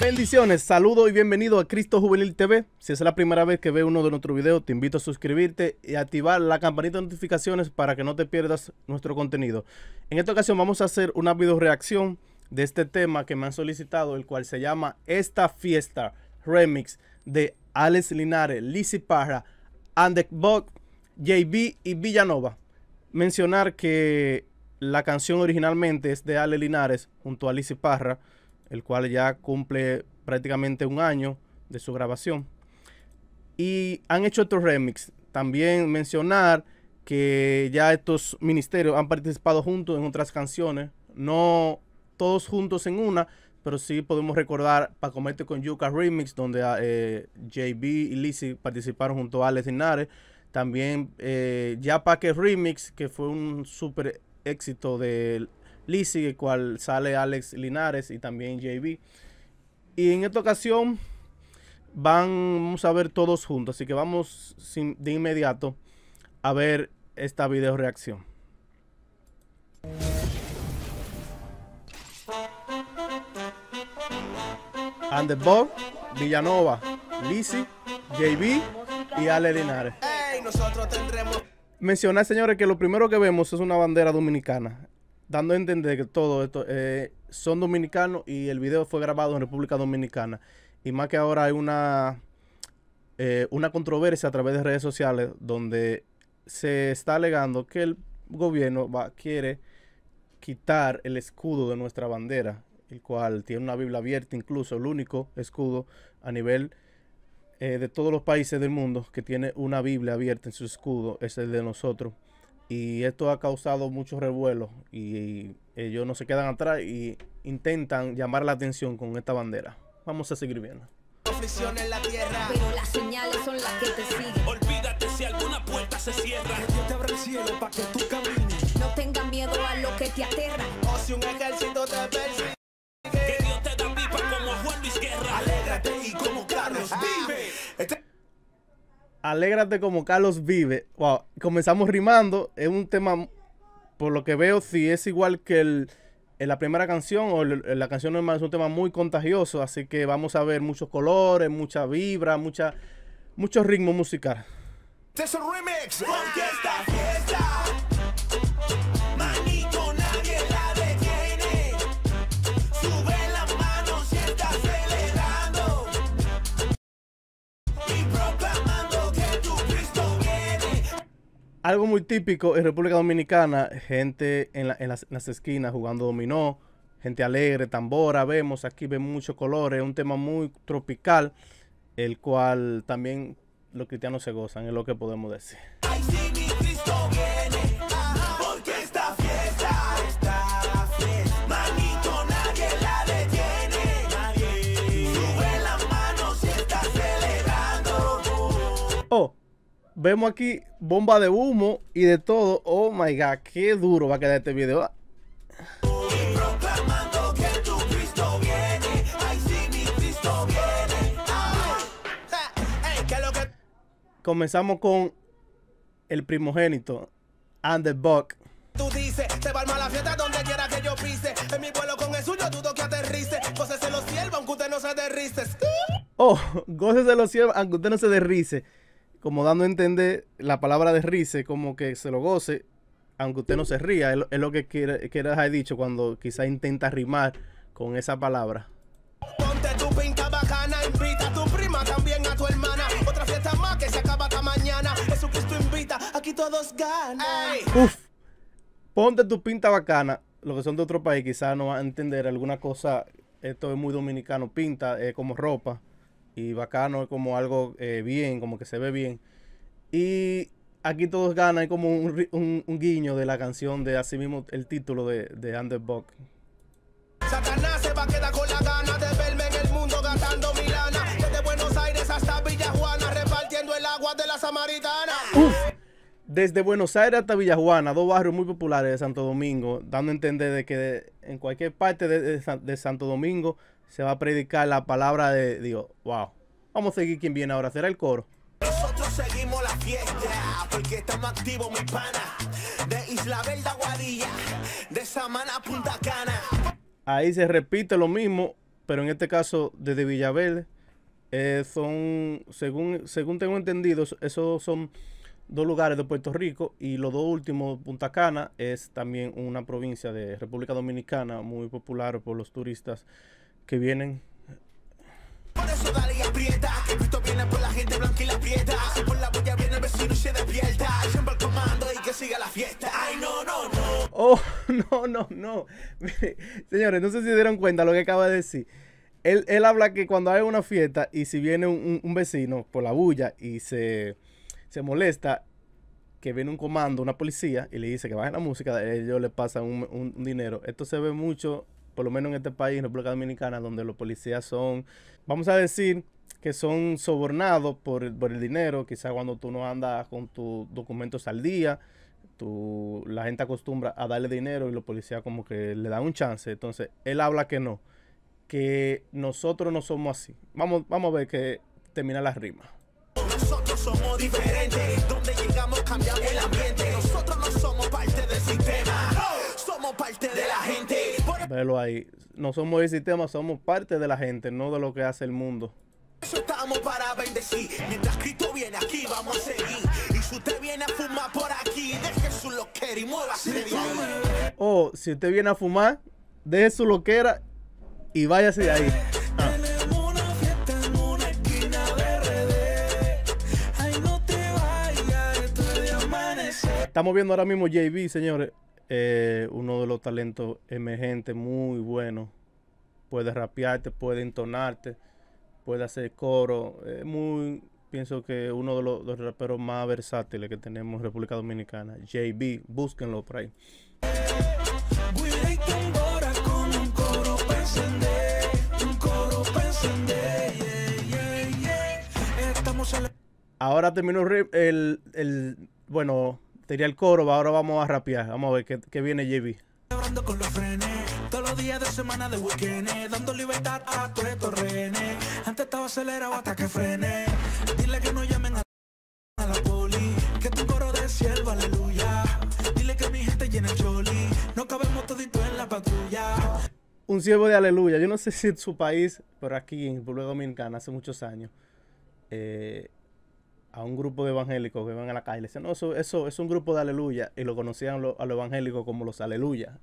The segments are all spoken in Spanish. Bendiciones, saludo y bienvenido a Cristo Juvenil TV. Si es la primera vez que ve uno de nuestros videos, te invito a suscribirte y activar la campanita de notificaciones para que no te pierdas nuestro contenido. En esta ocasión vamos a hacer una video reacción de este tema que me han solicitado, el cual se llama Esta Fiesta Remix de Alex Linares, Lizzy Parra, Ander Bock, Jeiby y Villanova. Mencionar que la canción originalmente es de Alex Linares junto a Lizzy Parra, el cual ya cumple prácticamente un año de su grabación. Y han hecho estos remix. También mencionar que ya estos ministerios han participado juntos en otras canciones. No todos juntos en una, pero sí podemos recordar Pa' Comerte con Yuka Remix, donde JB y Lizzy participaron junto a Alex Linares. También ya pa' que Remix, que fue un super éxito de Lizzy, el cual sale Alex Linares y también Jeiby. Y en esta ocasión vamos a ver todos juntos, así que vamos de inmediato a ver esta video reacción. Ander Bock, Villanova, Lizzy, Jeiby y Alex Linares. Hey, nosotros tendremos... Mencionar, señores, que lo primero que vemos es una bandera dominicana, dando a entender que todo esto son dominicanos y el video fue grabado en República Dominicana. Y más que ahora hay una controversia a través de redes sociales donde se está alegando que el gobierno quiere quitar el escudo de nuestra bandera, el cual tiene una Biblia abierta, incluso el único escudo a nivel de todos los países del mundo que tiene una Biblia abierta en su escudo es el de nosotros. Y esto ha causado muchos revuelos y ellos no se quedan atrás y intentan llamar la atención con esta bandera. Vamos a seguir viendo. Aflicción en la tierra, pero las señales son las que te siguen. Olvídate si alguna puerta se cierra. Que Dios te abra el cielo para que tú camines. No tengas miedo a lo que te aterra. O si un ejército te persigue. Que Dios te da pipa como Juan Luis Guerra. Alégrate y como Carlos vive. Alégrate como Carlos vive. Wow, comenzamos rimando. Es un tema, por lo que veo, si es igual que en la primera canción o la canción normal, es un tema muy contagioso. Así que vamos a ver muchos colores, mucha vibra, mucho ritmo musical. Este es el remix. Porque esta fiesta, manito, nadie la detiene. Sube las manos y está acelerando. Y algo muy típico en República Dominicana, gente en las esquinas jugando dominó, gente alegre, tambora, vemos muchos colores, un tema muy tropical, el cual también los cristianos se gozan, es lo que podemos decir. Ay, sí, mi Cristo viene, ajá, porque esta fiesta, manito, nadie la detiene, nadie, sube las manos y está celebrando. Oh. Vemos aquí bomba de humo y de todo. Oh my God, qué duro va a quedar este video. Y proclamando que tu Cristo viene. Ay, sí, mi Cristo viene. Ah, hey, que lo que... Comenzamos con el primogénito, Ander Bock. Tú dices, te va armar la fiesta donde quiera que yo pise. En mi vuelo con el suyo dudo que aterrice. Gócese los cielos aunque usted no se derrice. Oh, gócese los cielos aunque usted no se derrice. Como dando a entender la palabra de rice, como que se lo goce, aunque usted no se ría. Es lo que quiere dejar dicho cuando quizá intenta rimar con esa palabra. Ponte tu pinta bacana, invita a tu prima, también a tu hermana. Otra fiesta más que se acaba hasta mañana. Jesucristo invita, aquí todos ganan. Uf, ponte tu pinta bacana. Los que son de otro país quizá no van a entender alguna cosa. Esto es muy dominicano, pinta como ropa. Y bacano es como algo bien, como que se ve bien. Y aquí todos ganan, hay como un guiño de la canción de así mismo el título de Ander Bock. Satanás se va a quedar con la gana de verme en el mundo gastando milana. Desde Buenos Aires hasta Villa Juana, repartiendo el agua de la samaritana. Uf, desde Buenos Aires hasta Villa Juana, dos barrios muy populares de Santo Domingo, dando a entender de que en cualquier parte de Santo Domingo se va a predicar la palabra de Dios. Wow. Vamos a seguir. ¿Quién viene ahora? Será el coro. Nosotros seguimos la fiesta, porque estamos activos, mis panas. De Isla Verde a Guadilla, de Samana a Punta Cana. Ahí se repite lo mismo, pero en este caso desde Villaverde. Son, según tengo entendido, esos son dos lugares de Puerto Rico, y los dos últimos, Punta Cana, es también una provincia de República Dominicana muy popular por los turistas que vienen. Por eso dale y aprieta, que Cristo viene por la gente blanca y la aprieta. Si por la bulla viene el vecino y se despierta, siempre el comando y que siga la fiesta. Ay, no, no, no. Oh, no, no, no. Señores, no sé si se dieron cuenta lo que acaba de decir. Él habla que cuando hay una fiesta y si viene un vecino por la bulla y se molesta, que viene un comando, una policía, y le dice que bajen la música, ellos le pasan un dinero. Esto se ve mucho, por lo menos en este país, en República Dominicana, donde los policías son, vamos a decir, que son sobornados por el dinero. Quizás cuando tú no andas con tus documentos al día, la gente acostumbra a darle dinero y los policías como que le dan un chance. Entonces, él habla que no, que nosotros no somos así. Vamos a ver que termina la rima. Nosotros somos diferentes, donde llegamos cambiamos el ambiente. Nosotros no somos parte del sistema, somos parte de la gente. Velo ahí, no somos del sistema, somos parte de la gente, no de lo que hace el mundo. Eso estamos para bendecir, mientras Cristo viene aquí vamos a seguir. Y si usted viene a fumar por aquí, deje su loquera y muévase de ahí. Oh, si usted viene a fumar, deje su loquera y váyase de ahí. Estamos viendo ahora mismo Jeiby, señores, uno de los talentos emergentes muy bueno. Puede rapearte, puede entonarte, puede hacer coro. Pienso que uno de los raperos más versátiles que tenemos en República Dominicana, Jeiby, búsquenlo por ahí. Ahora terminó bueno, tenía el coro, ahora vamos a rapear. Vamos a ver qué viene Jeiby. Con los frenes, todos los días de semana de weekend, dando libertad a tu retorrene. Antes estaba acelerado hasta que frené. Dile que no llamen a la poli, que tu coro de sierva, aleluya. Dile que mi gente llena el choli, no cabemos todito en la patrulla. Un siervo de aleluya. Yo no sé si en su país, pero aquí en República Dominicana hace muchos años, a un grupo de evangélicos que van a la calle y le dicen, no, eso es un grupo de aleluya, y lo conocían a los evangélicos como los aleluya.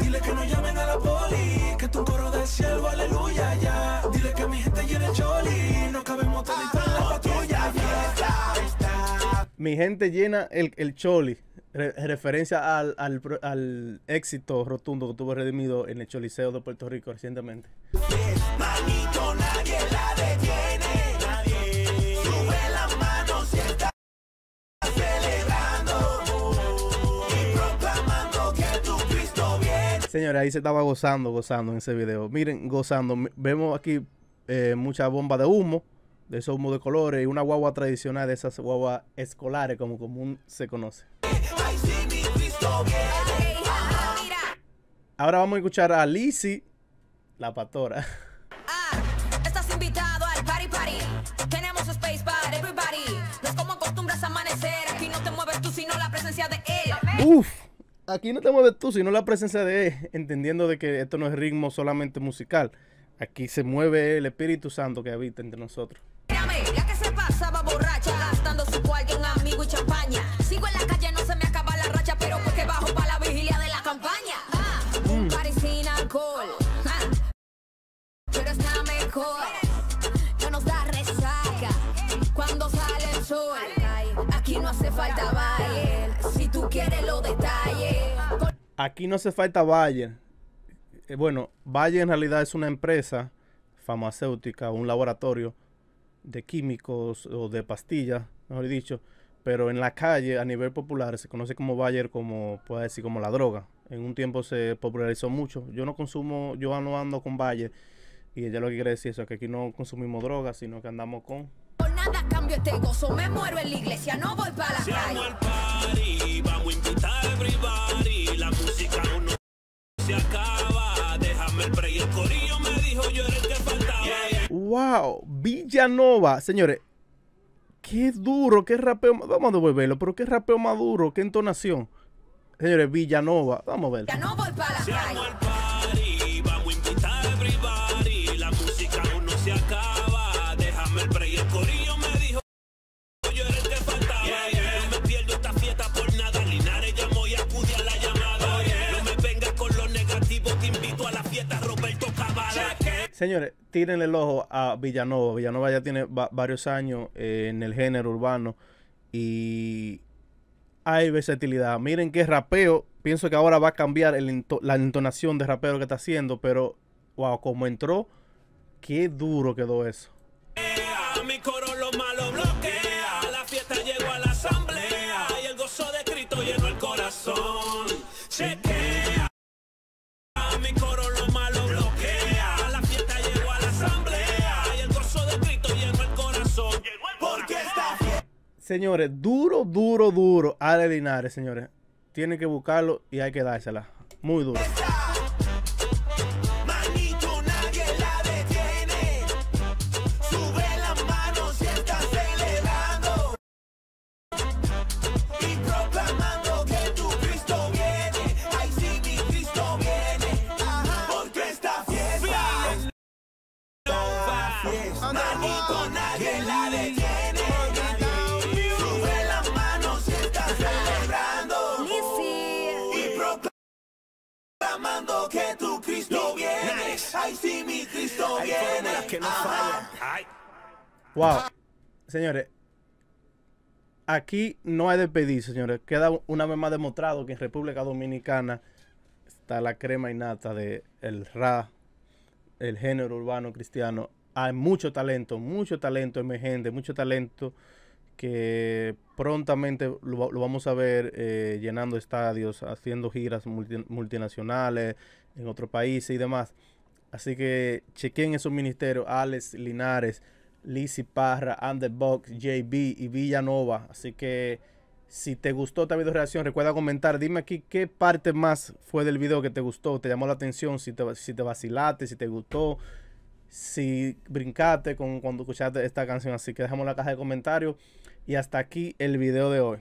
Dile que no llamen a la poli, que tu coro de siervo, aleluya, ya. Dile que mi gente llena el choli, no cabemos todito en la patrulla, ya. Mi gente llena el choli, referencia al éxito rotundo que tuvo Redimido en el Choliseo de Puerto Rico recientemente. Manito, nadie la detiene. Señores, ahí se estaba gozando en ese video. Miren, gozando. Vemos aquí mucha bomba de humo, de esos humos de colores, y una guagua tradicional de esas guaguas escolares, como común se conoce. Ahora vamos a escuchar a Lizzy, la pastora. Ah, estás invitado al party. Tenemos space para everybody. No es como acostumbras amanecer. Aquí no te mueves tú, sino la presencia de él. Uf. Aquí no te mueves tú, sino la presencia de él, entendiendo de que esto no es ritmo solamente musical. Aquí se mueve el Espíritu Santo que habita entre nosotros. Mírame, la que se pasaba borracha, gastando su cuarto en amigo y champaña. Sigo en la calle, no se me acaba la racha, pero porque bajo para la vigilia de la campaña. Ah, un party sin alcohol, ah, pero está mejor, no nos da resaca cuando sale el sol. Aquí no hace falta baile, si tú quieres lo detalles. Aquí no hace falta Bayer. Bueno, Bayer en realidad es una empresa farmacéutica, un laboratorio de químicos o de pastillas, mejor dicho, pero en la calle a nivel popular se conoce como Bayer, como puede decir, como la droga. En un tiempo se popularizó mucho. Yo no consumo, yo no ando con Bayer, y ella lo que quiere decir eso, es que aquí no consumimos drogas, sino que andamos con... Por nada cambio este gozo, me muero en la iglesia, no voy para la calle. Vamos a invitar a everybody. La música aún no se acaba, déjame el break, el corillo me dijo yo era el que faltaba. Wow, Villanova, señores, Qué duro, qué rapeo. Vamos a devolverlo, pero qué rapeo más duro, qué entonación. Señores, Villanova, vamos a ver. Villanova y para la calle. Vamos a invitar a everybody. La música aún no se acaba. Déjame el break, el corillo me dijo. Yo era el que faltaba. No me pierdo esta fiesta por nada. Linares llamó y acudí a la llamada. No me vengas con lo negativo. Te invito a la fiesta, Roberto Cavala. Señores, tírenle el ojo a Villanova. Villanova ya tiene varios años en el género urbano y hay versatilidad. Miren qué rapeo. Pienso que ahora va a cambiar la entonación de rapeo que está haciendo, pero wow, como entró, qué duro quedó eso. A mi coro lo malo bloquea, la fiesta llegó a la asamblea y el gozo de Cristo llenó el corazón. Chequea. A mi coro lo malo bloquea, la fiesta llegó a la asamblea y el gozo de Cristo llenó el corazón. Porque esta fiesta... Señores, duro, duro, duro. Alex Linares, señores. Tienen que buscarlo y hay que dársela. Muy duro. Manito, nadie la detiene. Sube las manos y está celebrando. Y proclamando que tu Cristo viene. Ay, sí, mi Cristo viene. Ajá, porque esta fiesta. Manito, nadie la detiene. Que tu Cristo viene. Ay, sí, mi Cristo viene. Que no falla. Wow. Señores, aquí no hay despedir, señores. Queda una vez más demostrado que en República Dominicana está la crema innata del rap, el género urbano cristiano. Hay mucho talento emergente, mucho talento que prontamente lo vamos a ver llenando estadios, haciendo giras multinacionales en otros países y demás. Así que chequen esos ministerios: Alex Linares, Lizzy Parra, Ander Bock, Jeiby y Villanova. Así que si te gustó esta video reacción, recuerda comentar. Dime aquí qué parte más fue del video que te gustó, te llamó la atención, si te vacilaste, si te gustó, si brincaste cuando escuchaste esta canción. Así que dejamos la caja de comentarios. Y hasta aquí el video de hoy.